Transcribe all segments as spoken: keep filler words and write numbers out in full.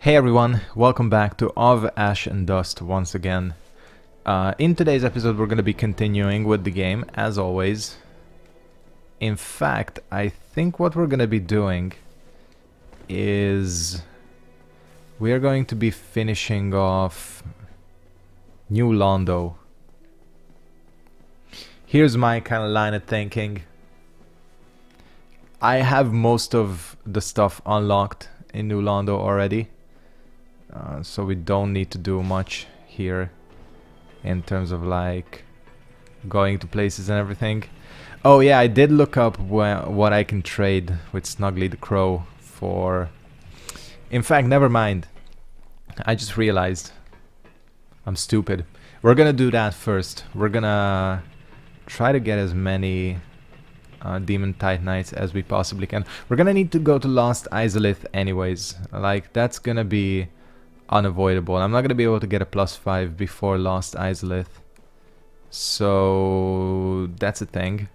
Hey everyone, welcome back to Of Ash and Dust once again. Uh, in today's episode we're going to be continuing with the game, as always. In fact, I think what we're going to be doing is we are going to be finishing off New Londo. Here's my kind of line of thinking. I have most of the stuff unlocked in New Londo already. Uh, so we don't need to do much here in terms of like going to places and everything. Oh yeah, I did look up wh what I can trade with Snuggly the Crow for... In fact, never mind. I just realized. I'm stupid. We're gonna do that first. We're gonna try to get as many uh, Demon Titanites as we possibly can. We're gonna need to go to Lost Izalith anyways. Like, that's gonna be unavoidable. I'm not going to be able to get a plus five before Lost Izalith, so that's a thing.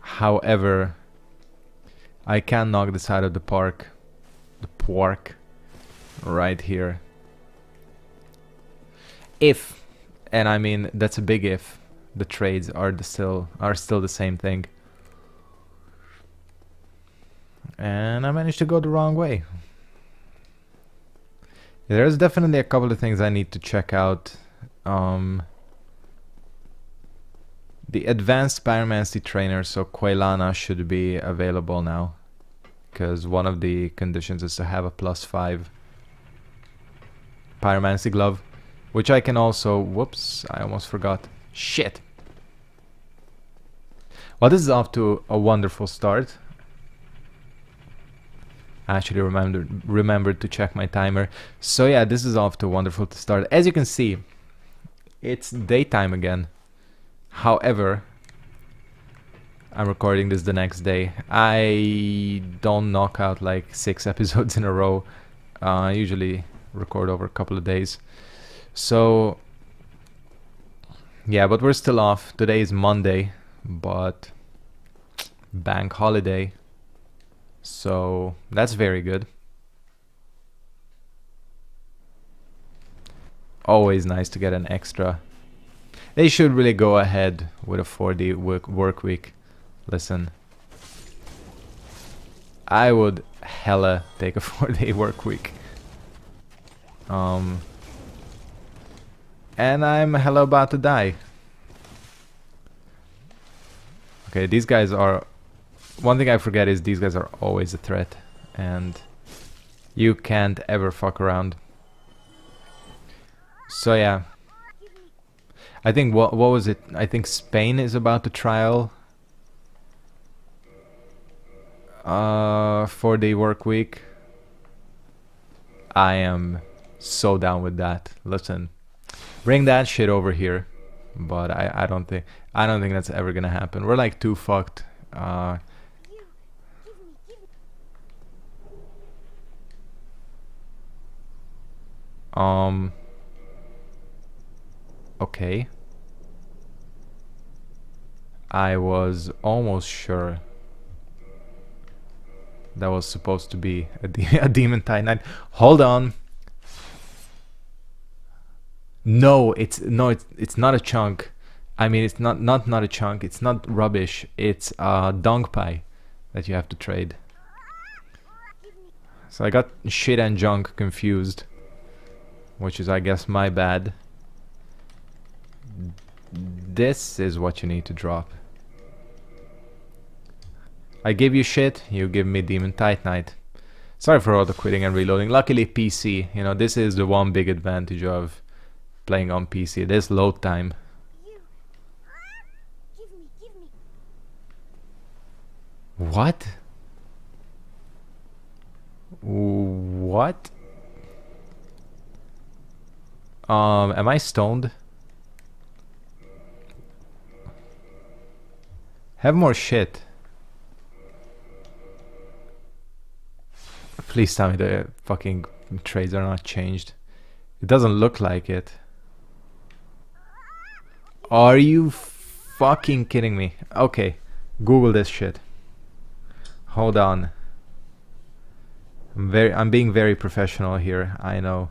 However, I can knock this out of the park, the pork, right here. If, and I mean that's a big if, the trades are the still are still the same thing. And I managed to go the wrong way. There's definitely a couple of things I need to check out. Um, the Advanced Pyromancy Trainer, so Quelana, should be available now, because one of the conditions is to have a plus five Pyromancy Glove, which I can also... Whoops, I almost forgot. Shit! Well, this is off to a wonderful start. I actually remembered, remembered to check my timer. So yeah, this is off to wonderful to start. As you can see, it's daytime again. However, I'm recording this the next day. I don't knock out like six episodes in a row. Uh, I usually record over a couple of days. So yeah, but we're still off. Today is Monday, but bank holiday. So that's very good. Always nice to get an extra. They should really go ahead with a four D work, work week. Listen, I would hella take a four day work week. Um, and I'm hella about to die. Okay, these guys are... One thing I forget is these guys are always a threat, and you can't ever fuck around. So yeah, I think what what was it? I think Spain is about to trial uh, four day work week. I am so down with that. Listen, bring that shit over here, but I I don't think I don't think that's ever gonna happen. We're like too fucked. Uh, Um. Okay. I was almost sure that was supposed to be a, de a Demon Titanite. Hold on. No, it's no, it's it's not a chunk. I mean, it's not not not a chunk. It's not rubbish. It's a uh, Dunk Pie that you have to trade. So I got shit and junk confused. Which is, I guess, my bad. This is what you need to drop. I give you shit, you give me Demon Titanite. Sorry for auto quitting and reloading. Luckily P C, you know, this is the one big advantage of playing on P C. There's load time. What? What? Um, am I stoned? Have more shit. Please tell me the fucking trades are not changed. It doesn't look like it. Are you fucking kidding me? Okay, Google this shit. Hold on. I'm very I'm being very professional here, I know.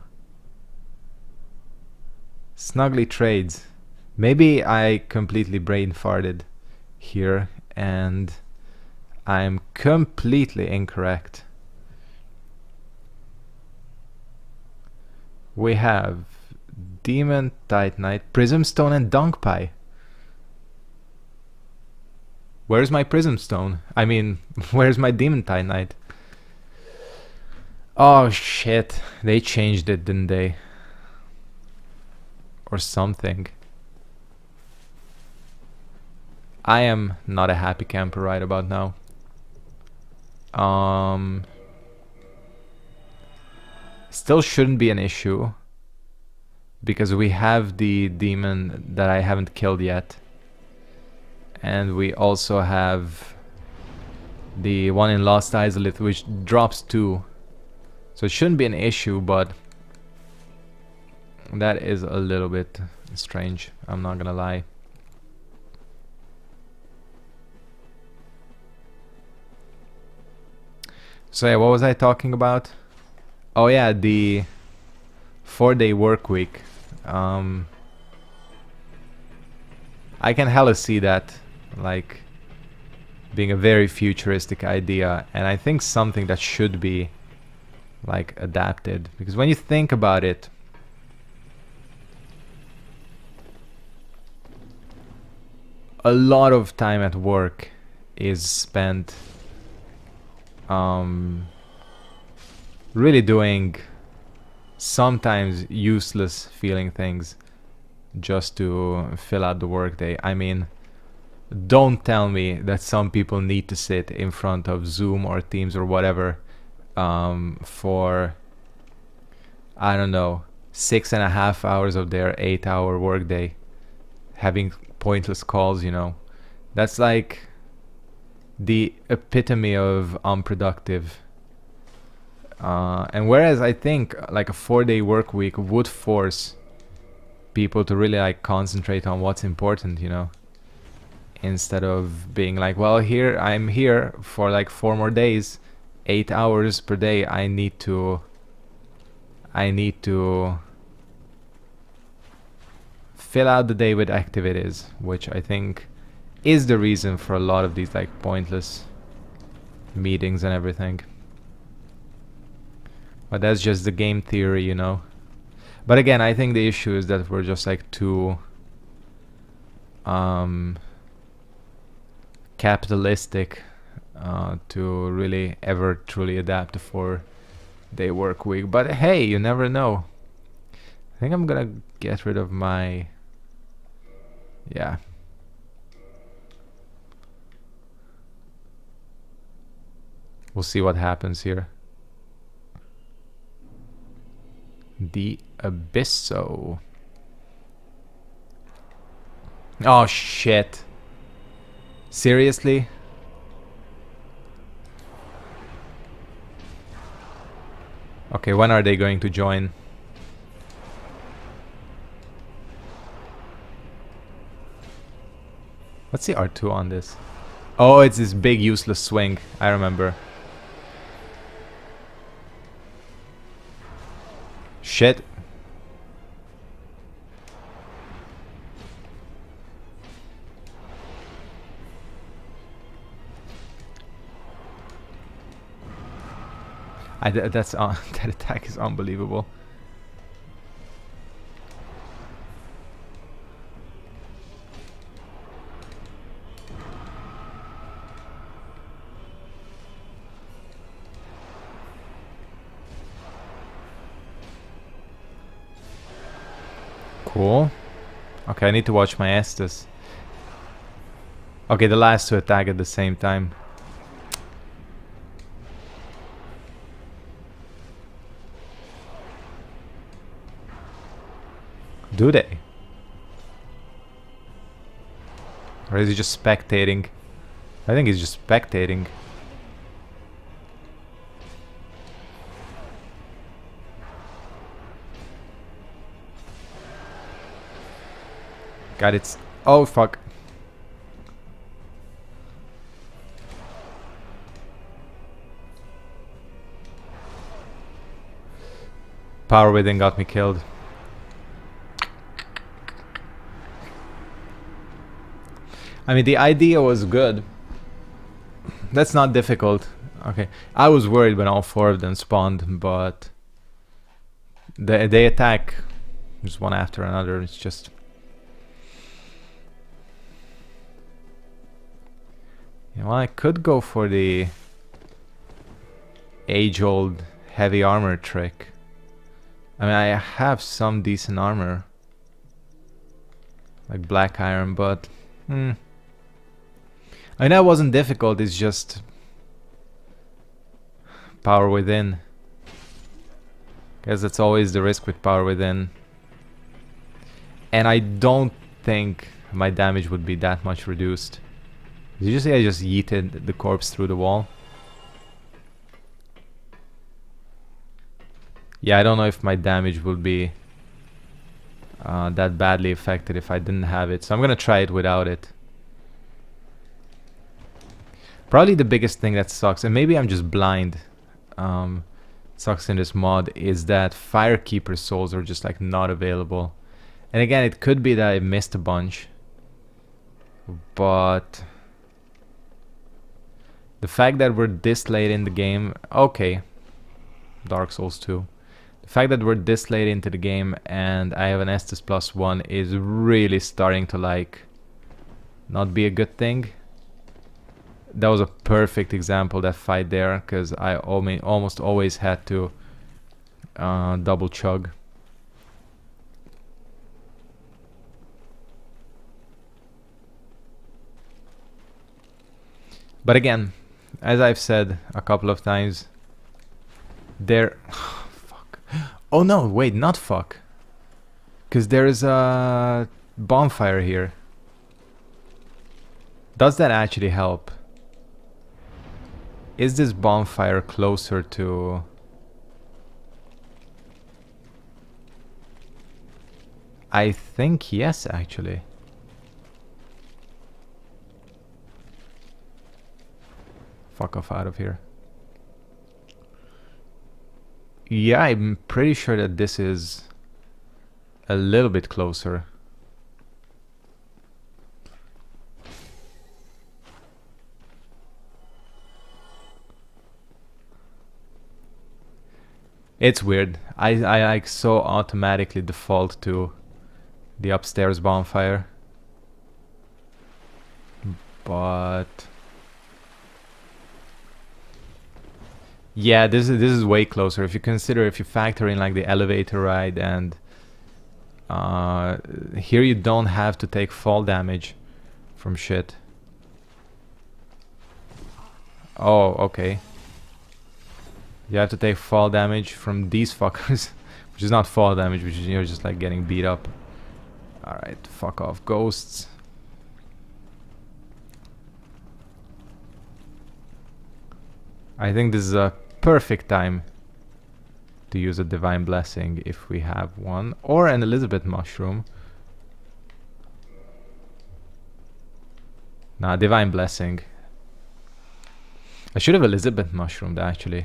Snuggly trades. Maybe I completely brain farted here and I'm completely incorrect. We have Demon Titanite, Prism Stone and Dunk Pie. Where's my Prism Stone? I mean, where's my Demon Titanite? Oh shit, they changed it, didn't they? Or something. I am not a happy camper right about now. Um, still shouldn't be an issue because we have the demon that I haven't killed yet, and we also have the one in Lost Izalith which drops two, so it shouldn't be an issue, but that is a little bit strange, I'm not gonna lie. So yeah, what was I talking about? Oh yeah, the four-day work week. Um, I can hella see that, like, being a very futuristic idea, and I think something that should be, like, adapted. Because when you think about it, a lot of time at work is spent um really doing sometimes useless feeling things just to fill out the workday. I mean, don't tell me that some people need to sit in front of Zoom or Teams or whatever um, for, I don't know, six and a half hours of their eight hour workday having pointless calls, you know. That's like the epitome of unproductive, uh, and whereas I think like a four-day work week would force people to really like concentrate on what's important, you know, instead of being like, well, here I'm here for like four more days, eight hours per day, I need to I need to fill out the day with activities, which I think is the reason for a lot of these like pointless meetings and everything. But that's just the game theory, you know. But again, I think the issue is that we're just like too um, capitalistic uh, to really ever truly adapt a four-day work week. But hey, you never know. I think I'm gonna get rid of my... yeah. We'll see what happens here. The Abyss. Oh shit. Seriously? Okay, when are they going to join? What's the R two on this? Oh, it's this big useless swing. I remember. Shit. I th that's uh, that attack is unbelievable. Cool. Okay, I need to watch my Estus. Okay, the last two attack at the same time. Do they? Or is he just spectating? I think he's just spectating. God, it's... oh, fuck. Power Wedding got me killed. I mean, the idea was good. That's not difficult. Okay, I was worried when all four of them spawned, but they, they attack just one after another. It's just... You know, I could go for the age-old heavy armor trick. I mean, I have some decent armor, like black iron, but... Hmm. I mean, that wasn't difficult, it's just... Power Within. Guess that's always the risk with Power Within. And I don't think my damage would be that much reduced. Did you say I just yeeted the corpse through the wall? Yeah, I don't know if my damage would be uh, that badly affected if I didn't have it. So I'm gonna try it without it. Probably the biggest thing that sucks, and maybe I'm just blind, um, sucks in this mod, is that Firekeeper souls are just like not available. And again, it could be that I missed a bunch, but... The fact that we're this late in the game, okay, Dark Souls two, the fact that we're this late into the game and I have an Estus plus one is really starting to like not be a good thing. That was a perfect example, that fight there, because I almost always had to uh, double chug. But again, as I've said a couple of times, there... Oh, fuck. Oh no, wait, not fuck. Because there is a bonfire here. Does that actually help? Is this bonfire closer to... I think yes, actually. Fuck off out of here. Yeah, I'm pretty sure that this is a little bit closer. It's weird. I, I like so automatically default to the upstairs bonfire. But... Yeah, this is this is way closer. If you consider, if you factor in like the elevator ride, and uh, here you don't have to take fall damage from shit. Oh, okay. You have to take fall damage from these fuckers, which is not fall damage, which is you're just like getting beat up. All right, fuck off, ghosts. I think this is a perfect time to use a Divine Blessing if we have one, or an Elizabeth Mushroom. Nah, Divine Blessing. I should have Elizabeth Mushroomed actually.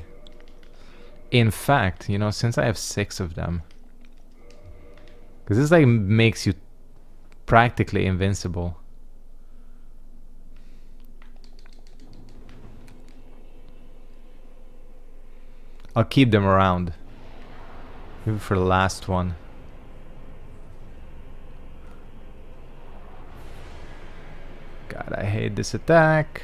In fact, you know, since I have six of them, because this like makes you practically invincible. I'll keep them around. Maybe for the last one. God, I hate this attack.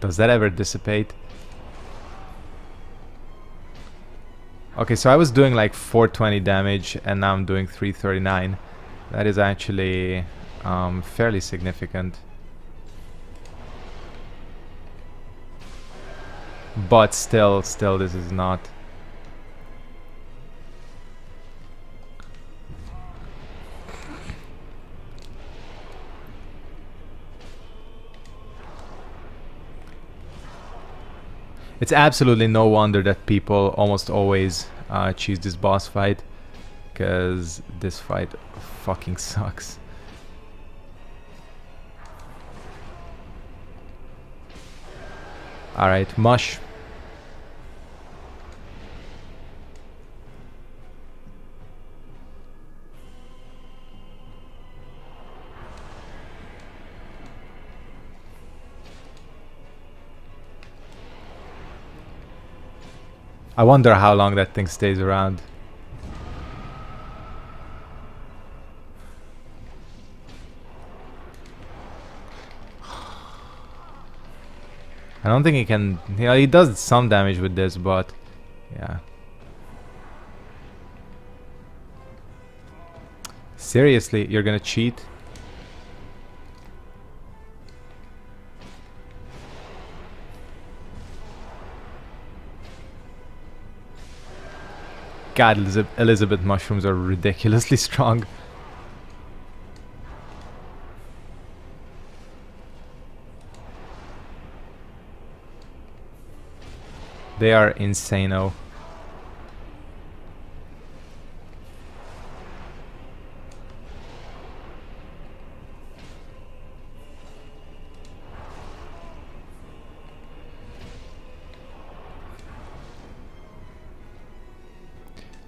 Does that ever dissipate? Okay, so I was doing like four twenty damage and now I'm doing three thirty-nine. That is actually um, fairly significant. But still, still this is not... It's absolutely no wonder that people almost always uh, choose this boss fight, because this fight fucking sucks. Alright, Mush. I wonder how long that thing stays around. I don't think he can... You know, he does some damage with this, but... Yeah. Seriously, you're gonna cheat? God, Elizabeth mushrooms are ridiculously strong. They are insane-o.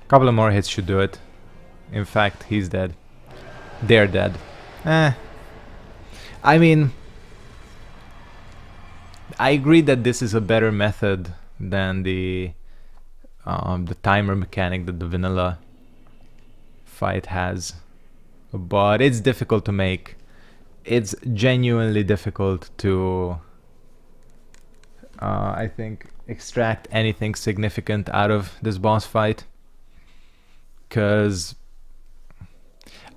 Couple of more hits should do it. In fact, he's dead. They're dead. Eh. I mean... I agree that this is a better method than the um, the timer mechanic that the vanilla fight has. But it's difficult to make. It's genuinely difficult to... Uh, I think extract anything significant out of this boss fight. Because,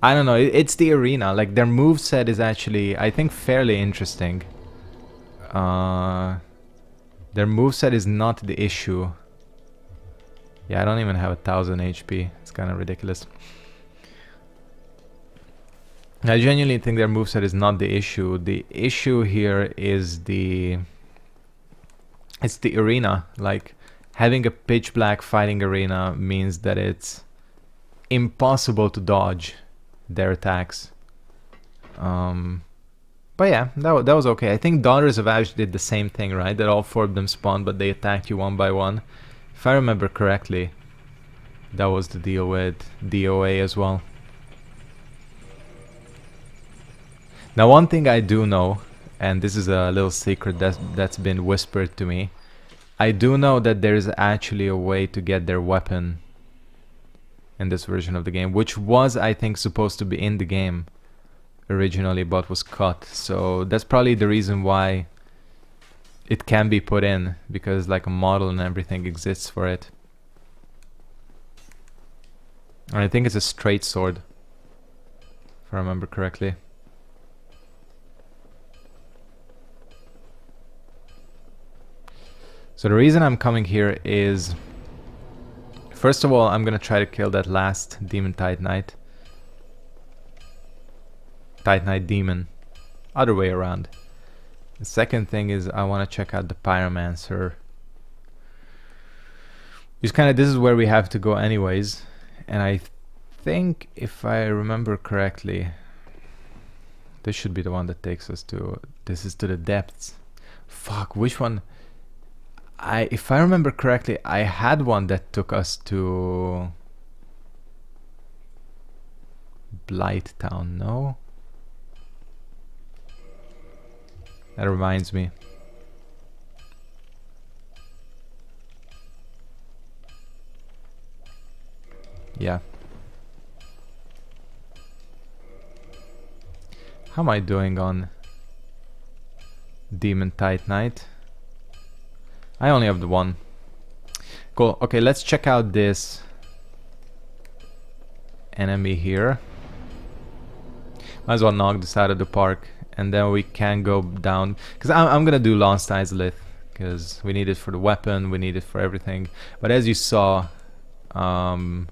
I don't know, it's the arena. Like, their moveset is actually, I think, fairly interesting. Uh, their moveset is not the issue. Yeah, I don't even have a thousand H P. It's kind of ridiculous. I genuinely think their moveset is not the issue. The issue here is the... It's the arena. Like, having a pitch black fighting arena means that it's... impossible to dodge their attacks. Um, but yeah, that, that was okay. I think Daughters of Ash did the same thing, right? That all four of them spawned, but they attacked you one by one. If I remember correctly, that was the deal with D O A as well. Now, one thing I do know, and this is a little secret that's, that's been whispered to me. I do know that there is actually a way to get their weapon in this version of the game, which was, I think, supposed to be in the game originally, but was cut. So that's probably the reason why it can be put in, because like a model and everything exists for it. And I think it's a straight sword, if I remember correctly. So the reason I'm coming here is... First of all, I'm gonna try to kill that last Demon Titanite. Titanite Demon. Other way around. The second thing is I wanna check out the Pyromancer. Just kinda, this is where we have to go anyways. And I think, if I remember correctly, this should be the one that takes us to... This is to the depths. Fuck, which one? I, if I remember correctly, I had one that took us to Blighttown, no? That reminds me. Yeah. How am I doing on Demon Titanite? I only have the one. Cool. Okay, let's check out this enemy here. Might as well knock this out of the park, and then we can go down. Because I'm, I'm gonna do Lost Izalith, because we need it for the weapon, we need it for everything. But as you saw, um,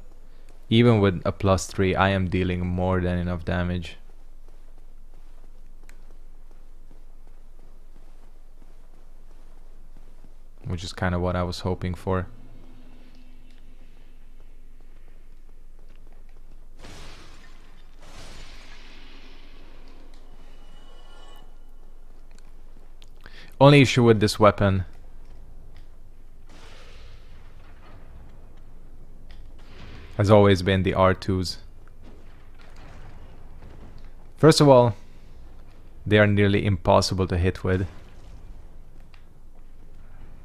even with a plus three, I am dealing more than enough damage. Which is kind of what I was hoping for. Only issue with this weapon has always been the R twos. First of all, they are nearly impossible to hit with.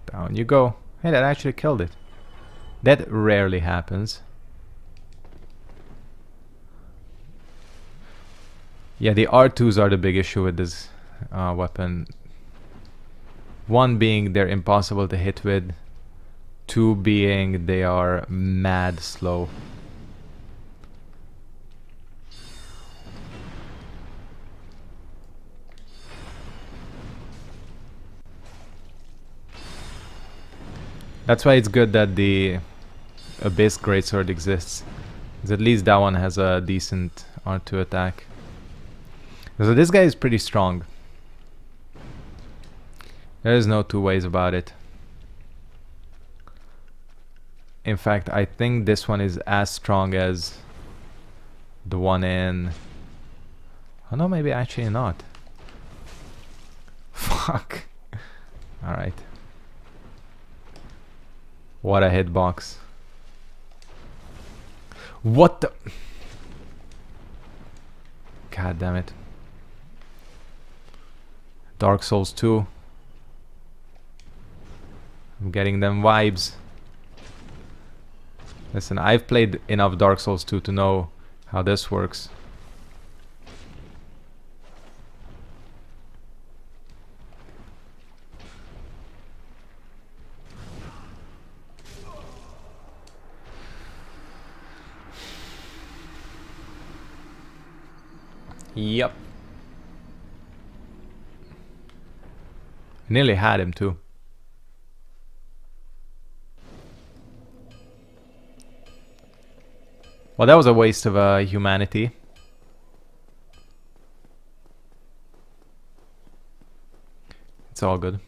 Down you go. Hey, that actually killed it. That rarely happens. Yeah, the R twos are the big issue with this uh, weapon. One being they're impossible to hit with. Two being they are mad slow. That's why it's good that the Abyss Greatsword exists. Because at least that one has a decent R two attack. So this guy is pretty strong. There is no two ways about it. In fact, I think this one is as strong as the one in... Oh no, maybe actually not. Fuck. Alright. What a hitbox. What the... God damn it. Dark Souls two. I'm getting them vibes. Listen, I've played enough Dark Souls two to know how this works. Yep. Nearly had him too. Well, that was a waste of uh, humanity. It's all good.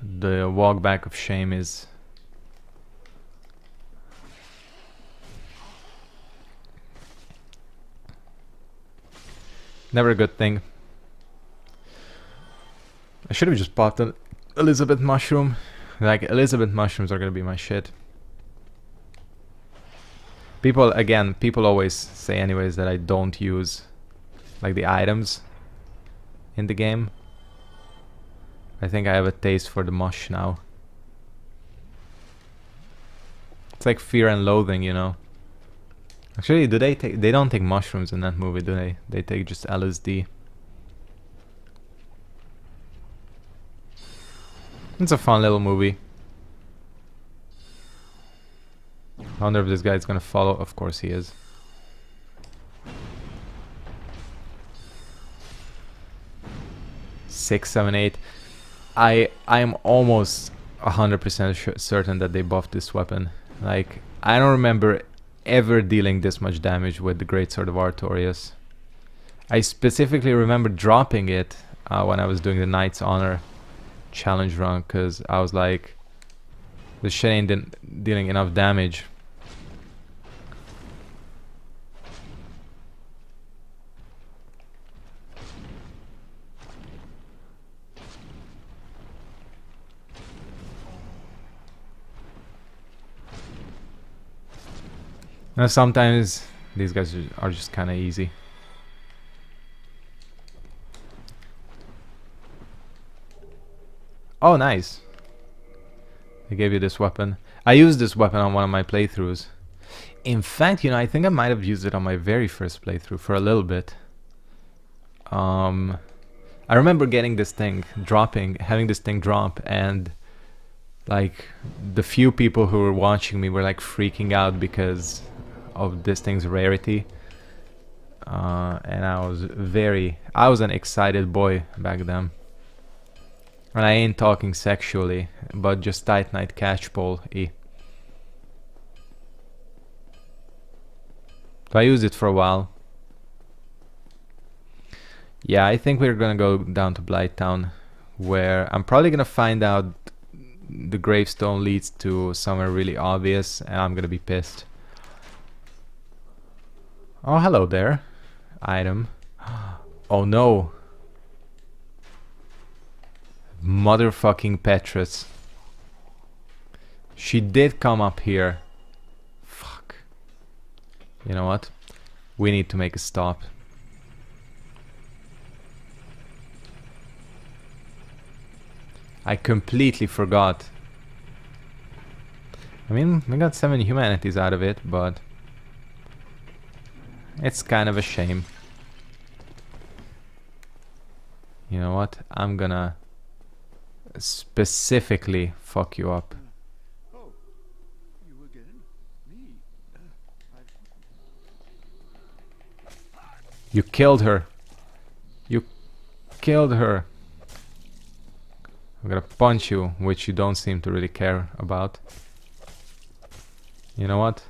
The walk back of shame is... never a good thing. I should have just popped an Elizabeth Mushroom. Like, Elizabeth Mushrooms are gonna be my shit. People, again, people always say anyways that I don't use, like, the items in the game. I think I have a taste for the mush now. It's like Fear and Loathing, you know. Actually, do they take... they don't take mushrooms in that movie, do they? They take just L S D. It's a fun little movie. I wonder if this guy's gonna follow. Of course he is. Six, seven, eight. I I am almost a hundred percent certain that they buffed this weapon. Like, I don't remember ever dealing this much damage with the Great Sword of Artorias. I specifically remember dropping it uh, when I was doing the Knight's Honor challenge run, because I was like, this shit ain't dealing enough damage. Now, sometimes these guys are just kind of easy. Oh, nice. They gave you this weapon. I used this weapon on one of my playthroughs. In fact, you know, I think I might have used it on my very first playthrough for a little bit. Um, I remember getting this thing, dropping, having this thing drop, and like the few people who were watching me were like freaking out because of this thing's rarity. Uh, and I was very... I was an excited boy back then. And I ain't talking sexually, but just Titanite Catchpole-y. So I used it for a while. Yeah, I think we're gonna go down to Blighttown, where I'm probably gonna find out the gravestone leads to somewhere really obvious, and I'm gonna be pissed. Oh, hello there. Item. Oh no. Motherfucking Petrus. She did come up here. Fuck. You know what? We need to make a stop. I completely forgot. I mean, we got seven humanities out of it, but it's kind of a shame. You know what? I'm gonna specifically fuck you up. Oh, you again? Me? Uh, you killed her. You killed her. I'm gonna punch you, which you don't seem to really care about. You know what?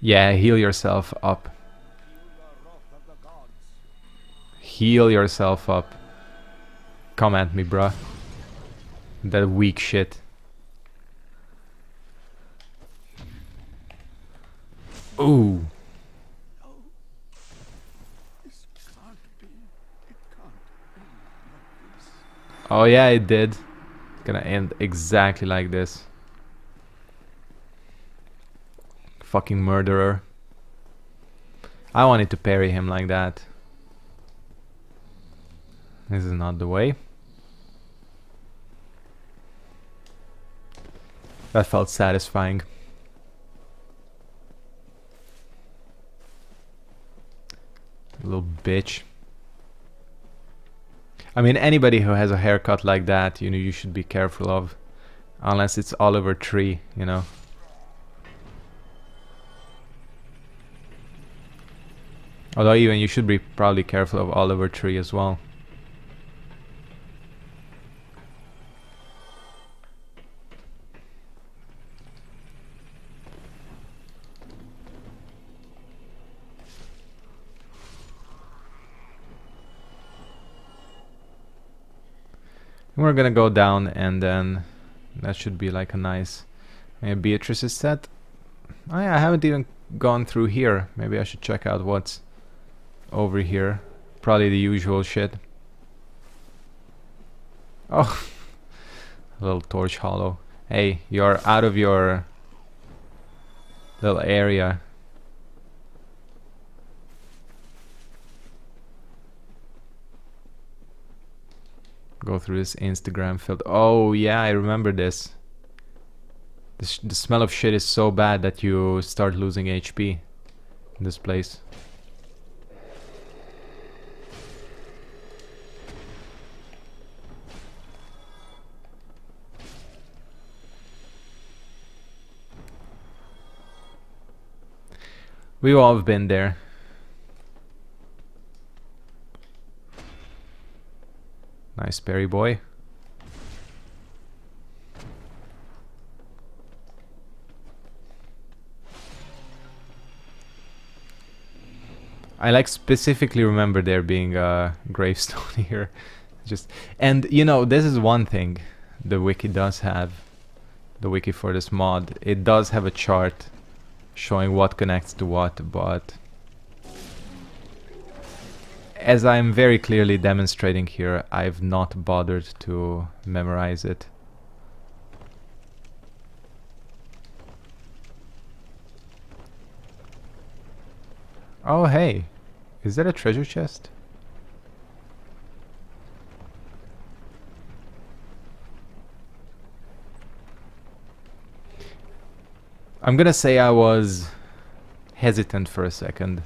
Yeah, heal yourself up. Heal yourself up. Come at me, bruh. That weak shit. Ooh. Oh yeah, it did. It's gonna end exactly like this. Fucking murderer. I wanted to parry him like that. This is not the way. That felt satisfying. Little bitch. I mean, anybody who has a haircut like that, you know, you should be careful of. Unless it's Oliver Tree, you know. Although even you should be probably careful of Oliver Tree as well. We're gonna go down, and then that should be like a nice... Maybe Beatrice is set. Oh yeah, I haven't even gone through here. Maybe I should check out what's over here. Probably the usual shit. Oh, a little torch hollow. Hey, you're out of your little area. Go through this Instagram filter. Oh yeah, I remember this. The, sh the smell of shit is so bad that you start losing H P in this place. We've all been there. Nice parry, boy. I like specifically remember there being a gravestone here. Just and you know, this is one thing the wiki does have. The wiki for this mod, it does have a chart showing what connects to what, but as I'm very clearly demonstrating here, I've not bothered to memorize it. Oh hey, is that a treasure chest? I'm gonna say I was hesitant for a second.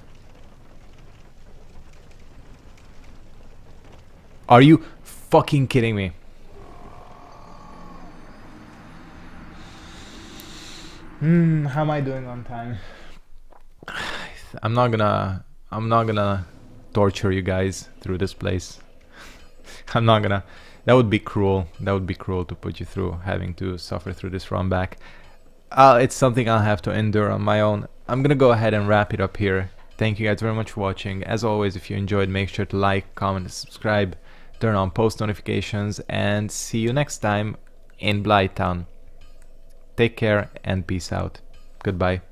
Are you fucking kidding me? Hmm, how am I doing on time? I'm not gonna... I'm not gonna torture you guys through this place. I'm not gonna... That would be cruel. That would be cruel to put you through, having to suffer through this run back. Uh, it's something I'll have to endure on my own. I'm gonna go ahead and wrap it up here. Thank you guys very much for watching. As always, if you enjoyed, make sure to like, comment, and subscribe. Turn on post notifications, and see you next time in Blighttown. Take care and peace out. Goodbye.